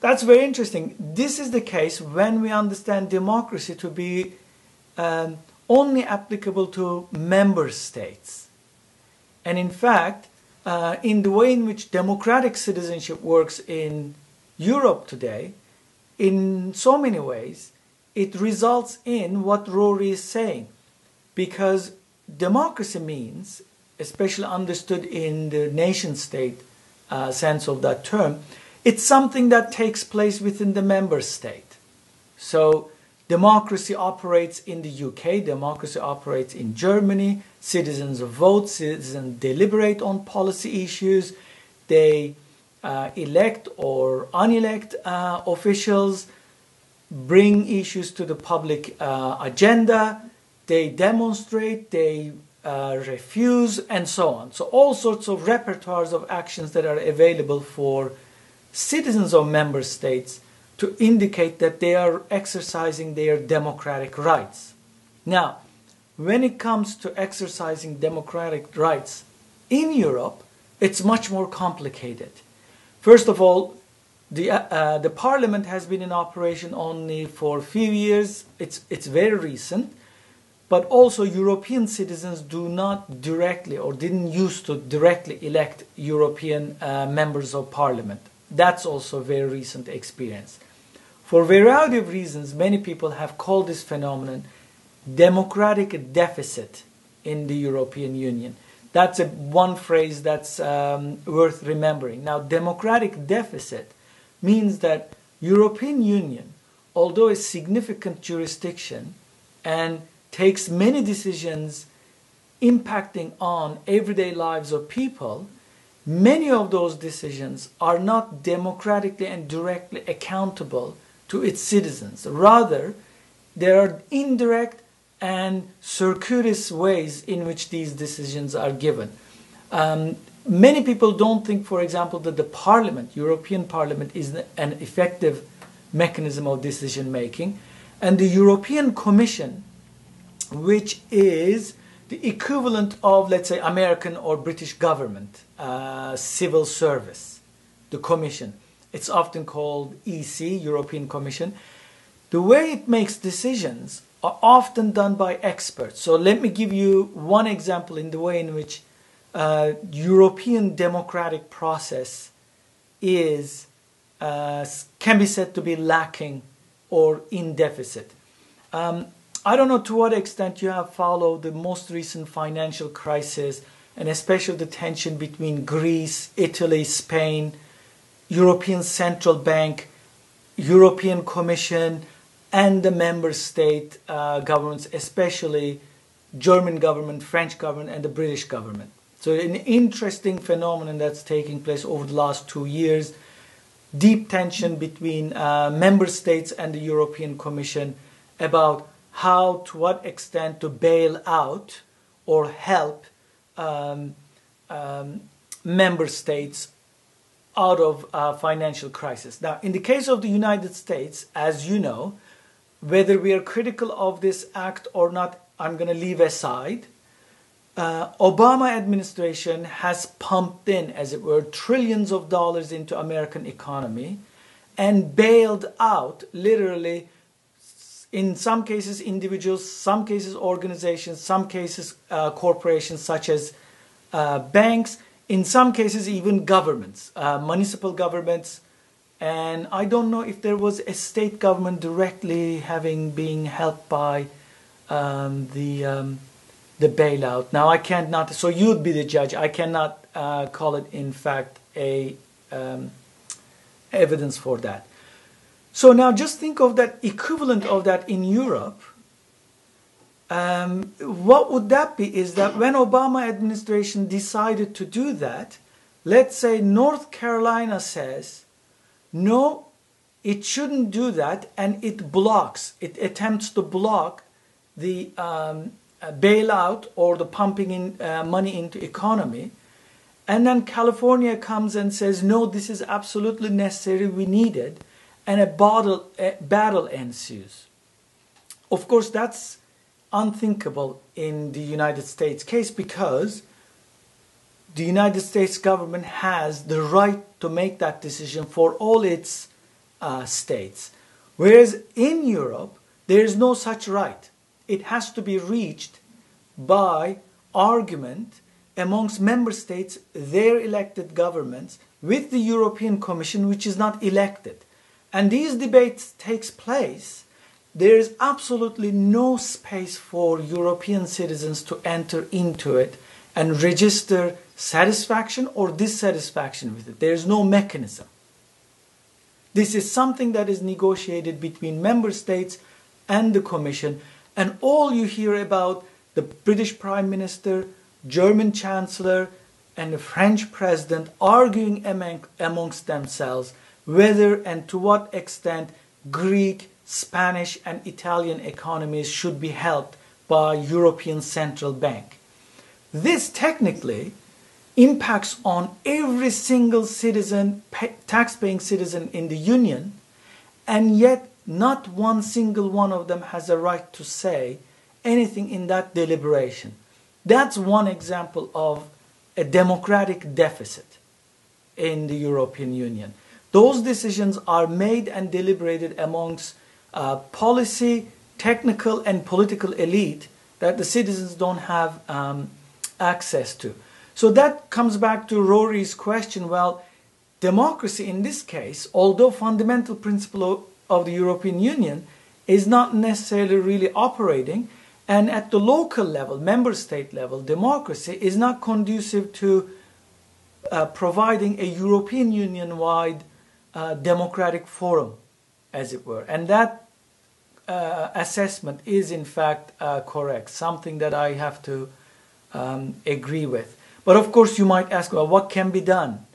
That's very interesting. This is the case when we understand democracy to be only applicable to member states. And in fact, in the way in which democratic citizenship works in Europe today, in so many ways, it results in what Rory is saying. Because democracy means, especially understood in the nation-state sense of that term, it's something that takes place within the member state. So democracy operates in the UK, democracy operates in Germany, citizens vote, citizens deliberate on policy issues, they elect or unelect officials, bring issues to the public agenda, they demonstrate, they refuse, and so on. So all sorts of repertoires of actions that are available for citizens of member states to indicate that they are exercising their democratic rights. Now, when it comes to exercising democratic rights in Europe, it's much more complicated. First of all, the Parliament has been in operation only for a few years. It's very recent. But also European citizens do not directly or didn't used to directly elect European members of Parliament. That's also a very recent experience. For a variety of reasons, many people have called this phenomenon democratic deficit in the European Union. That's one phrase that's worth remembering. Now, democratic deficit means that European Union, although a significant jurisdiction and takes many decisions impacting on everyday lives of people, many of those decisions are not democratically and directly accountable to its citizens. Rather, there are indirect and circuitous ways in which these decisions are given. Many people don't think, for example, that the Parliament, European Parliament, is an effective mechanism of decision-making, and the European Commission, which is the equivalent of, let's say, American or British government civil service, the Commission. It's often called EC, European Commission. The way it makes decisions are often done by experts. So let me give you one example in the way in which European democratic process is, can be said to be lacking or in deficit. I don't know to what extent you have followed the most recent financial crisis and especially the tension between Greece, Italy, Spain, European Central Bank, European Commission, and the member state governments, especially German government, French government, and the British government. So an interesting phenomenon that's taking place over the last 2 years, deep tension between member states and the European Commission about how, to what extent to bail out or help member states out of financial crisis. Now, in the case of the United States, as you know, whether we are critical of this act or not, I'm going to leave aside. Obama administration has pumped in, as it were, trillions of dollars into American economy and bailed out, literally, in some cases individuals, some cases organizations, some cases corporations such as banks, in some cases even governments, municipal governments, and I don't know if there was a state government directly having been helped by the bailout. Now I can't not, so you'd be the judge, I cannot call it in fact a evidence for that. So now just think of that equivalent of that in Europe. What would that be is that when Obama administration decided to do that, let's say North Carolina says, no, it shouldn't do that, and it blocks, it attempts to block the bailout or the pumping in money into economy. And then California comes and says, no, this is absolutely necessary, we need it. And a battle ensues. Of course, that's unthinkable in the United States case because the United States government has the right to make that decision for all its states. Whereas in Europe, there is no such right. It has to be reached by argument amongst member states, their elected governments, with the European Commission, which is not elected. And these debates takes place. There is absolutely no space for European citizens to enter into it and register satisfaction or dissatisfaction with it. There is no mechanism. This is something that is negotiated between member states and the Commission. And all you hear about the British Prime Minister, German Chancellor, and the French President arguing amongst themselves whether and to what extent Greek, Spanish, and Italian economies should be helped by European Central Bank. This technically impacts on every single citizen, tax-paying citizen in the Union, and yet not one single one of them has a right to say anything in that deliberation. That's one example of a democratic deficit in the European Union. Those decisions are made and deliberated amongst policy, technical, and political elite that the citizens don't have access to. So that comes back to Rory's question, well, democracy in this case, although fundamental principle of the European Union, is not necessarily really operating. And at the local level, member state level, democracy is not conducive to providing a European Union-wide democratic forum, as it were. And that assessment is, in fact, correct, something that I have to agree with. But of course, you might ask, well, what can be done?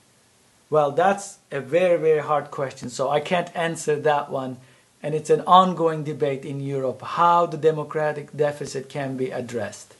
Well, that's a very, very hard question, so I can't answer that one. And it's an ongoing debate in Europe how the democratic deficit can be addressed.